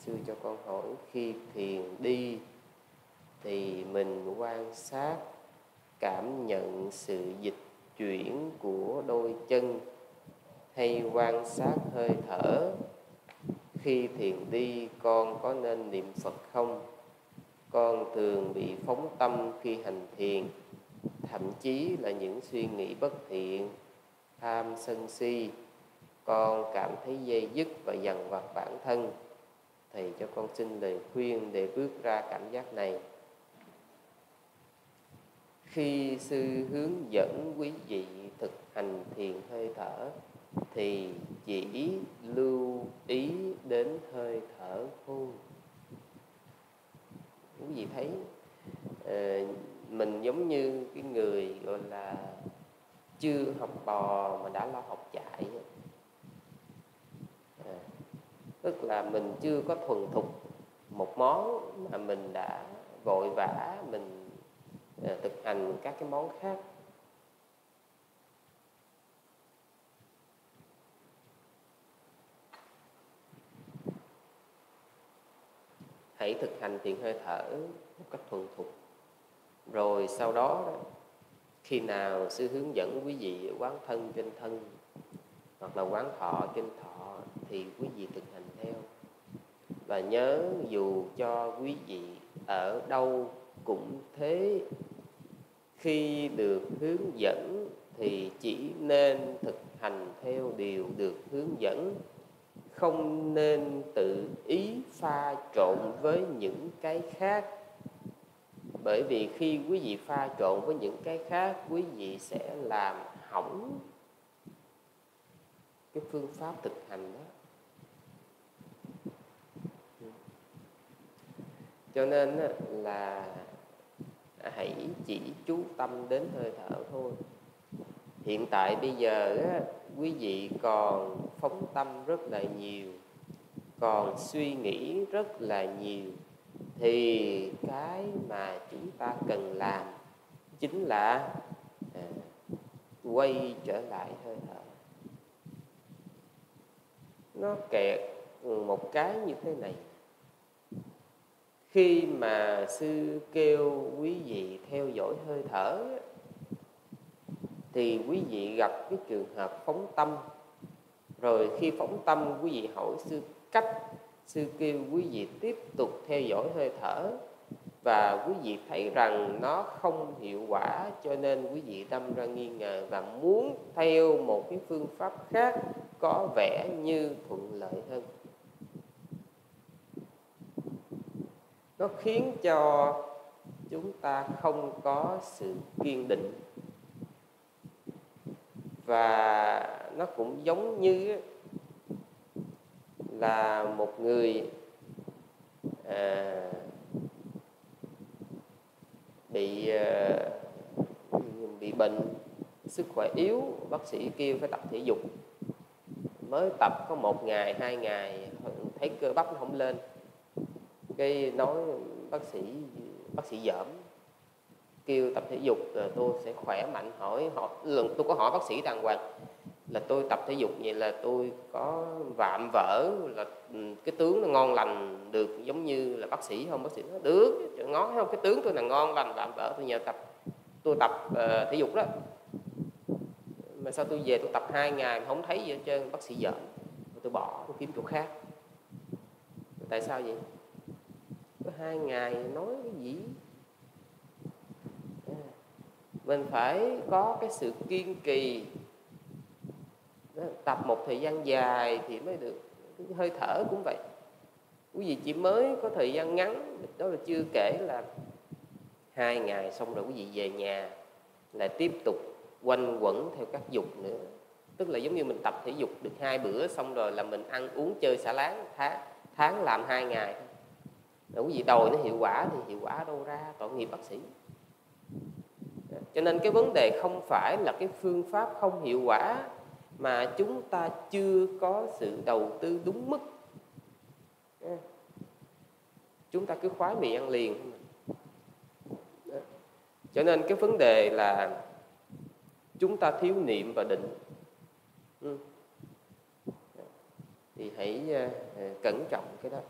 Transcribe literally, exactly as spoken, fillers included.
sư cho con hỏi, khi thiền đi thì mình quan sát, cảm nhận sự dịch chuyển của đôi chân hay quan sát hơi thở? Khi thiền đi con có nên niệm Phật không? Con thường bị phóng tâm khi hành thiền, thậm chí là những suy nghĩ bất thiện, tham sân si. Con cảm thấy dây dứt và dằn vặt bản thân. Thầy cho con xin lời khuyên để bước ra cảm giác này. Khi sư hướng dẫn quý vị thực hành thiền hơi thở thì chỉ lưu ý đến hơi thở thôi. Quý vị thấy mình giống như cái người gọi là chưa học bò mà đã lo học chạy. À, tức là mình chưa có thuần thục một món mà mình đã vội vã mình à, thực hành các cái món khác. Hãy thực hành thiền hơi thở một cách thuần thục. Rồi sau đó, khi nào sư hướng dẫn quý vị quán thân trên thân hoặc là quán thọ trên thọ thì quý vị thực hành theo. Và nhớ dù cho quý vị ở đâu cũng thế, khi được hướng dẫn thì chỉ nên thực hành theo điều được hướng dẫn, không nên tự ý pha trộn với những cái khác. Bởi vì khi quý vị pha trộn với những cái khác, quý vị sẽ làm hỏng cái phương pháp thực hành đó. Cho nên là hãy chỉ chú tâm đến hơi thở thôi. Hiện tại bây giờ quý vị còn phóng tâm rất là nhiều, còn suy nghĩ rất là nhiều, thì cái mà chúng ta cần làm chính là à, quay trở lại hơi thở. Nó kẹt một cái như thế này. Khi mà sư kêu quý vị theo dõi hơi thở thì quý vị gặp cái trường hợp phóng tâm. Rồi khi phóng tâm quý vị hỏi sư cách, sư kêu quý vị tiếp tục theo dõi hơi thở và quý vị thấy rằng nó không hiệu quả, cho nên quý vị đâm ra nghi ngờ và muốn theo một cái phương pháp khác có vẻ như thuận lợi hơn. Nó khiến cho chúng ta không có sự kiên định. Và nó cũng giống như là một người à, bị à, bị bệnh, sức khỏe yếu, bác sĩ kêu phải tập thể dục. Mới tập có một ngày, hai ngày thấy cơ bắp nó không lên, cái nói bác sĩ bác sĩ giỡn, kêu tập thể dục rồi tôi sẽ khỏe mạnh. Hỏi họ, lần tôi có hỏi bác sĩ đàng hoàng là tôi tập thể dục vậy là tôi có vạm vỡ, là cái tướng nó ngon lành được giống như là bác sĩ không? Bác sĩ nói được, ngó không, cái tướng tôi là ngon lành vạm vỡ, tôi nhờ tập tôi tập uh, thể dục đó, mà sao tôi về tôi tập hai ngày mà không thấy gì hết trơn. Bác sĩ giỡn, tôi bỏ, tôi kiếm chỗ khác. Tại sao vậy? Có hai ngày nói cái gì? Mình phải có cái sự kiên trì. Tập một thời gian dài thì mới được. Hơi thở cũng vậy. Quý vị chỉ mới có thời gian ngắn, đó là chưa kể là hai ngày xong rồi quý vị về nhà lại tiếp tục quanh quẩn theo các dục nữa. Tức là giống như mình tập thể dục được hai bữa xong rồi là mình ăn uống chơi xả láng, tháng, tháng làm hai ngày. Rồi quý vị đòi nó hiệu quả thì hiệu quả đâu ra, tội nghiệp bác sĩ. Cho nên cái vấn đề không phải là cái phương pháp không hiệu quả, mà chúng ta chưa có sự đầu tư đúng mức. Chúng ta cứ khoái mì ăn liền. Cho nên cái vấn đề là chúng ta thiếu niệm và định. Thì hãy cẩn trọng cái đó.